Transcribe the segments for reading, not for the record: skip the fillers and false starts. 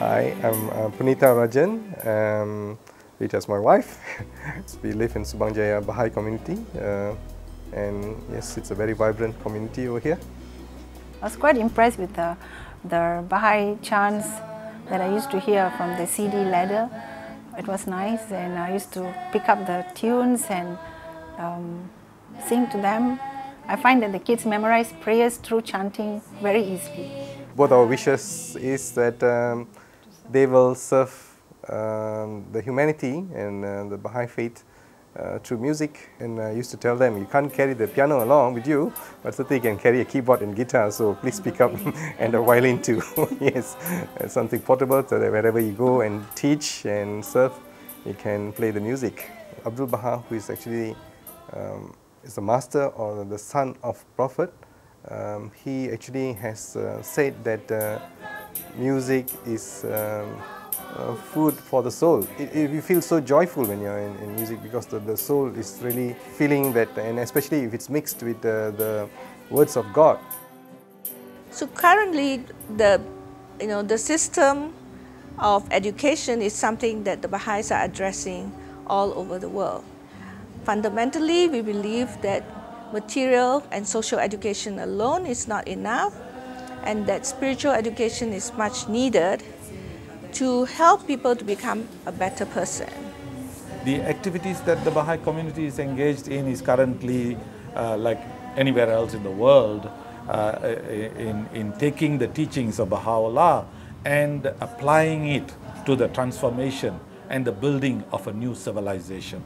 Hi, I'm Punita Rajan, which is my wife. We live in Subang Jaya Bahá'í community, and yes, it's a very vibrant community over here. I was quite impressed with the Bahá'í chants that I used to hear from the CD ladder. It was nice, and I used to pick up the tunes and sing to them. I find that the kids memorize prayers through chanting very easily. Both our wishes is that they will serve the humanity and the Bahá'í faith through music. And I used to tell them, you can't carry the piano along with you, but certainly you can carry a keyboard and guitar, so please pick up and a violin too. Yes, something portable so that wherever you go and teach and serve, you can play the music. Abdu'l-Baha, who is actually the master or the son of Prophet, he actually has said that music is food for the soul. You feel so joyful when you're in music, because the soul is really feeling that, and especially if it's mixed with the words of God. So currently, the system of education is something that the Baha'is are addressing all over the world. Fundamentally, we believe that material and social education alone is not enough, and that spiritual education is much needed to help people to become a better person. The activities that the Baha'i community is engaged in is currently like anywhere else in the world, in taking the teachings of Baha'u'llah and applying it to the transformation and the building of a new civilization.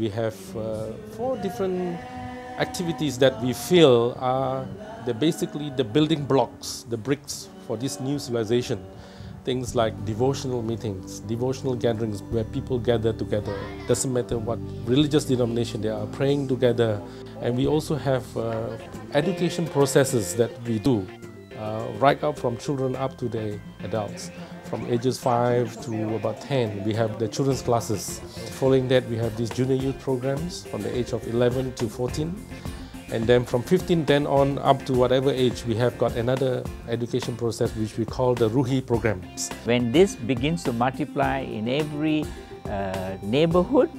We have four different activities that we feel are basically the building blocks, the bricks for this new civilization. Things like devotional meetings, devotional gatherings where people gather together. Doesn't matter what religious denomination they are, praying together. And we also have education processes that we do, right up from children up to the adults. From ages 5 to about 10, we have the children's classes. Following that, we have these junior youth programs from the age of 11 to 14. And then from 15 then on up to whatever age, we have got another education process which we call the Ruhi programs. When this begins to multiply in every neighborhood,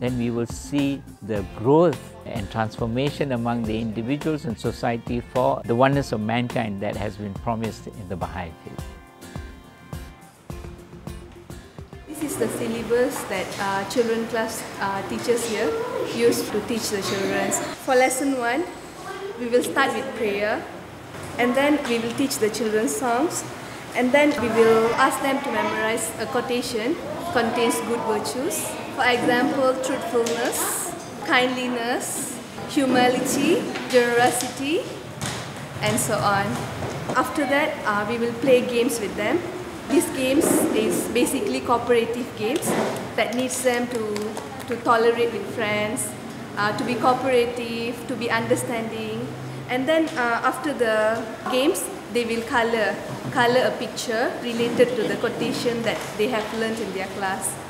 then we will see the growth and transformation among the individuals and society for the oneness of mankind that has been promised in the Baha'i faith. This is the syllabus that children class teachers here use to teach the children. For lesson 1, we will start with prayer, and then we will teach the children songs, and then we will ask them to memorize a quotation contains good virtues. For example, truthfulness, kindliness, humility, generosity, and so on. After that, we will play games with them. These games is basically cooperative games that needs them to tolerate with friends, to be cooperative, to be understanding. And then after the games, they will colour a picture related to the quotation that they have learned in their class.